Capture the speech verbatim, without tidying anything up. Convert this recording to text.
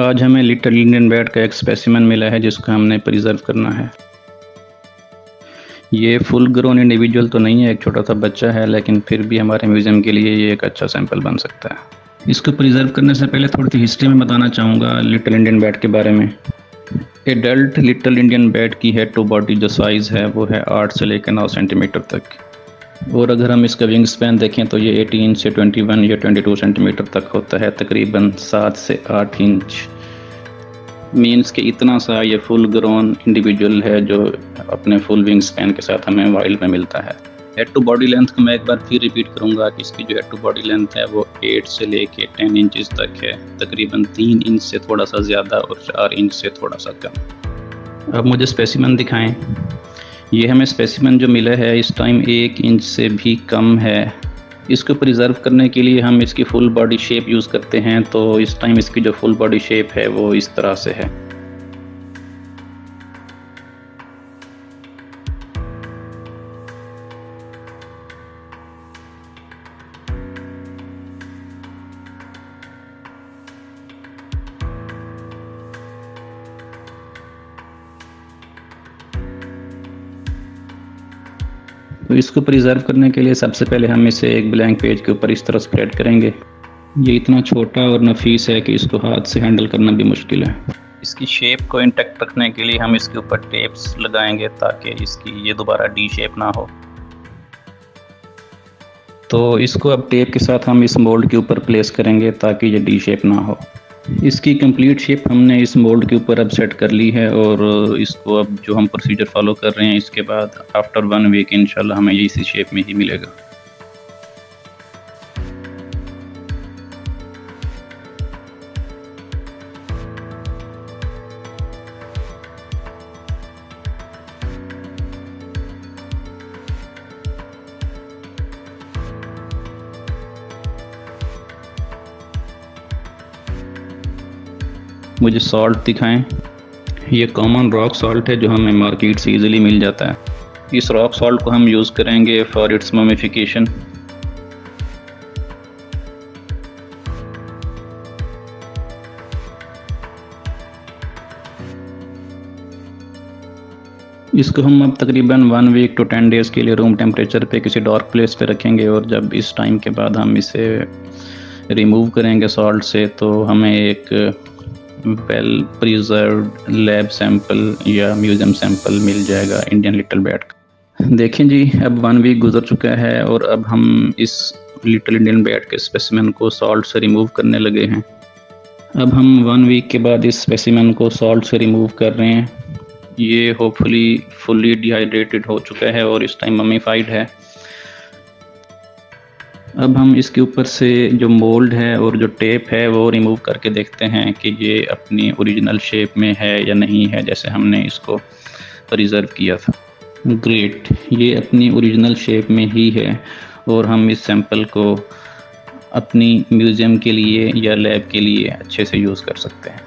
आज हमें little Indian bat का एक स्पेसिमन मिला है जिसको हमने प्रिजर्व करना है। ये फुल ग्रोन इंडिविजुअल तो नहीं है, एक छोटा सा बच्चा है, लेकिन फिर भी हमारे म्यूज़ियम के लिए ये एक अच्छा सैंपल बन सकता है। इसको प्रिजर्व करने से पहले थोड़ी सी हिस्ट्री में बताना चाहूँगा लिटिल इंडियन बैट के बारे में। एडल्ट लिटिल इंडियन बैट की हेड टू बॉडी जो साइज़ है वो है आठ से लेकर नौ सेंटीमीटर तक, और अगर हम इसका विंग स्पैन देखें तो ये अठारह से इक्कीस या बाईस सेंटीमीटर तक होता है, तकरीबन सात से आठ इंच। मीन्स कि इतना सा ये फुल ग्रोन इंडिविजुअल है जो अपने फुल विंग स्पैन के साथ हमें वाइल्ड में मिलता है। हेड टू बॉडी लेंथ को मैं एक बार फिर रिपीट करूंगा कि इसकी जो हेड टू बॉडी लेंथ है वो आठ से लेके दस इंचेस तक है, तकरीबन तीन इंच से थोड़ा सा ज़्यादा और चार इंच से थोड़ा सा कम। अब मुझे स्पेसिमन दिखाएँ। ये हमें स्पेसिमन जो मिला है इस टाइम एक इंच से भी कम है। इसको प्रिजर्व करने के लिए हम इसकी फुल बॉडी शेप यूज़ करते हैं, तो इस टाइम इसकी जो फुल बॉडी शेप है वो इस तरह से है। तो इसको प्रिजर्व करने के लिए सबसे पहले हम इसे एक ब्लैंक पेज के ऊपर इस तरह स्प्रेड करेंगे। ये इतना छोटा और नफीस है कि इसको हाथ से हैंडल करना भी मुश्किल है। इसकी शेप को इंटैक्ट रखने के लिए हम इसके ऊपर टेप्स लगाएंगे ताकि इसकी ये दोबारा डी शेप ना हो। तो इसको अब टेप के साथ हम इस मोल्ड के ऊपर प्लेस करेंगे ताकि ये डी शेप ना हो। इसकी कंप्लीट शेप हमने इस मोल्ड के ऊपर अब सेट कर ली है, और इसको अब जो हम प्रोसीजर फॉलो कर रहे हैं इसके बाद आफ्टर वन वीक इंशाल्लाह हमें ये इसी शेप में ही मिलेगा। मुझे सॉल्ट दिखाएं। ये कॉमन रॉक सॉल्ट है जो हमें मार्केट से इजीली मिल जाता है। इस रॉक सॉल्ट को हम यूज़ करेंगे फॉर इट्स ममिफिकेशन। इसको हम अब तकरीबन one week to ten days के लिए रूम टेम्परेचर पे किसी डार्क प्लेस पे रखेंगे, और जब इस टाइम के बाद हम इसे रिमूव करेंगे सॉल्ट से तो हमें एक वेल प्रिजर्व्ड लैब सैंपल या म्यूज़ियम सैंपल मिल जाएगा इंडियन लिटिल बैट का। देखें जी, अब वन वीक गुजर चुका है और अब हम इस लिटिल इंडियन बैट के स्पेसिमन को सॉल्ट से रिमूव करने लगे हैं। अब हम वन वीक के बाद इस स्पेसिमन को सॉल्ट से रिमूव कर रहे हैं। ये होपफुली फुली डिहाइड्रेटेड हो चुका है और इस टाइम ममीफाइड है। अब हम इसके ऊपर से जो मोल्ड है और जो टेप है वो रिमूव करके देखते हैं कि ये अपनी ओरिजिनल शेप में है या नहीं है, जैसे हमने इसको प्रिजर्व किया था। ग्रेट, ये अपनी ओरिजिनल शेप में ही है, और हम इस सैंपल को अपनी म्यूज़ियम के लिए या लैब के लिए अच्छे से यूज़ कर सकते हैं।